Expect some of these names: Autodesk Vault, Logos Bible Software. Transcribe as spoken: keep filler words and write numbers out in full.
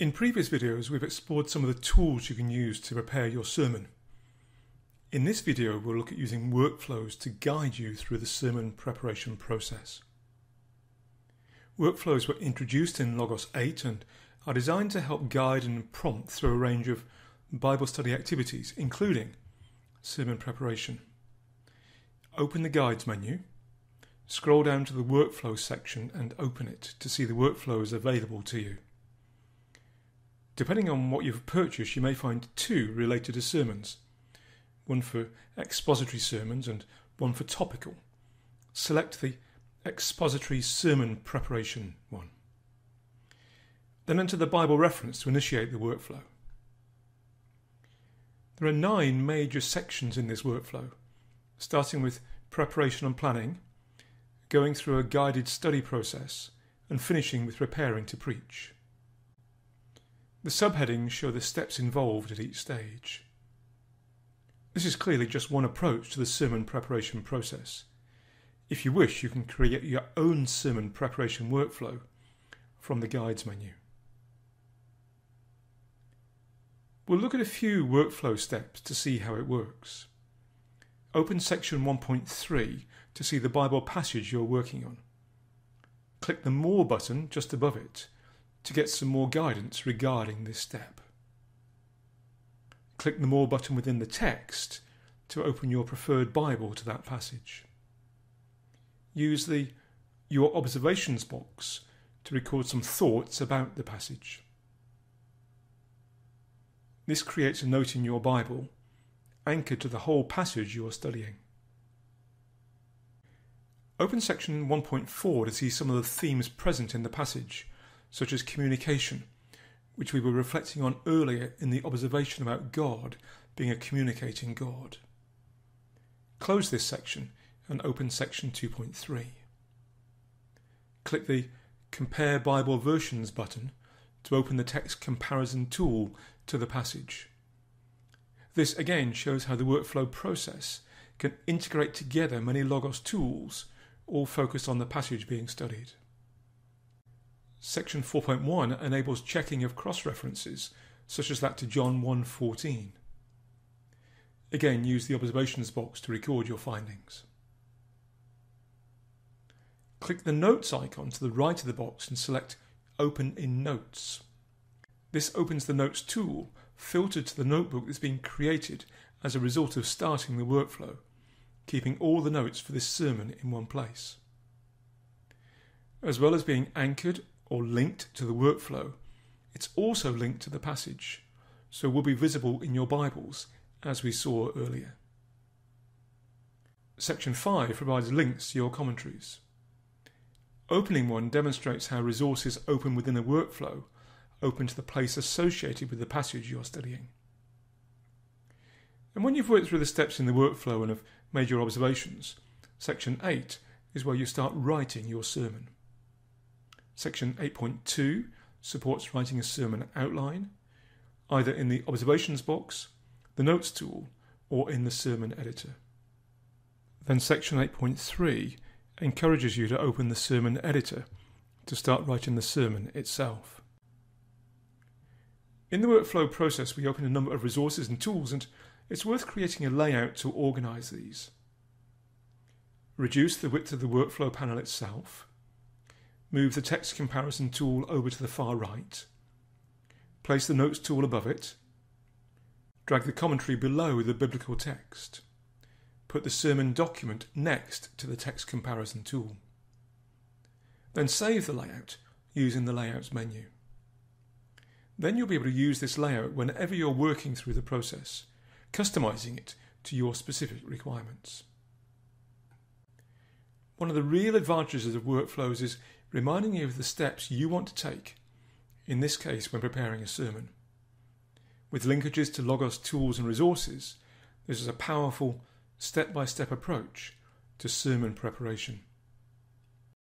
In previous videos, we've explored some of the tools you can use to prepare your sermon. In this video, we'll look at using workflows to guide you through the sermon preparation process. Workflows were introduced in Logos eight and are designed to help guide and prompt through a range of Bible study activities, including sermon preparation. Open the Guides menu, scroll down to the Workflow section and open it to see the workflows available to you. Depending on what you've purchased, you may find two related to sermons, one for expository sermons and one for topical. Select the expository sermon preparation one. Then enter the Bible reference to initiate the workflow. There are nine major sections in this workflow, starting with preparation and planning, going through a guided study process, and finishing with preparing to preach. The subheadings show the steps involved at each stage. This is clearly just one approach to the sermon preparation process. If you wish, you can create your own sermon preparation workflow from the Guides menu. We'll look at a few workflow steps to see how it works. Open section one point three to see the Bible passage you're working on. Click the More button just above it to get some more guidance regarding this step. Click the More button within the text to open your preferred Bible to that passage. Use the Your Observations box to record some thoughts about the passage. This creates a note in your Bible, anchored to the whole passage you're studying. Open section one point four to see some of the themes present in the passage, such as communication, which we were reflecting on earlier in the observation about God being a communicating God. Close this section and open section two point three. Click the Compare Bible Versions button to open the text comparison tool to the passage. This again shows how the workflow process can integrate together many Logos tools, all focused on the passage being studied. Section four point one enables checking of cross-references, such as that to John one fourteen. Again, use the observations box to record your findings. Click the Notes icon to the right of the box and select Open in Notes. This opens the Notes tool, filtered to the notebook that's been created as a result of starting the workflow, keeping all the notes for this sermon in one place. As well as being anchored or linked to the workflow, it's also linked to the passage, so will be visible in your Bibles, as we saw earlier. Section five provides links to your commentaries. Opening one demonstrates how resources open within a workflow, open to the place associated with the passage you're studying. And when you've worked through the steps in the workflow and have made your observations, section eight is where you start writing your sermon. Section eight point two supports writing a sermon outline, either in the observations box, the notes tool, or in the sermon editor. Then section eight point three encourages you to open the sermon editor to start writing the sermon itself. In the workflow process, we open a number of resources and tools, and it's worth creating a layout to organize these. Reduce the width of the workflow panel itself. Move the text comparison tool over to the far right. Place the notes tool above it. Drag the commentary below the biblical text. Put the sermon document next to the text comparison tool. Then save the layout using the Layouts menu. Then you'll be able to use this layout whenever you're working through the process, customizing it to your specific requirements. One of the real advantages of workflows is reminding you of the steps you want to take, in this case when preparing a sermon. With linkages to Logos tools and resources, this is a powerful step-by-step approach to sermon preparation.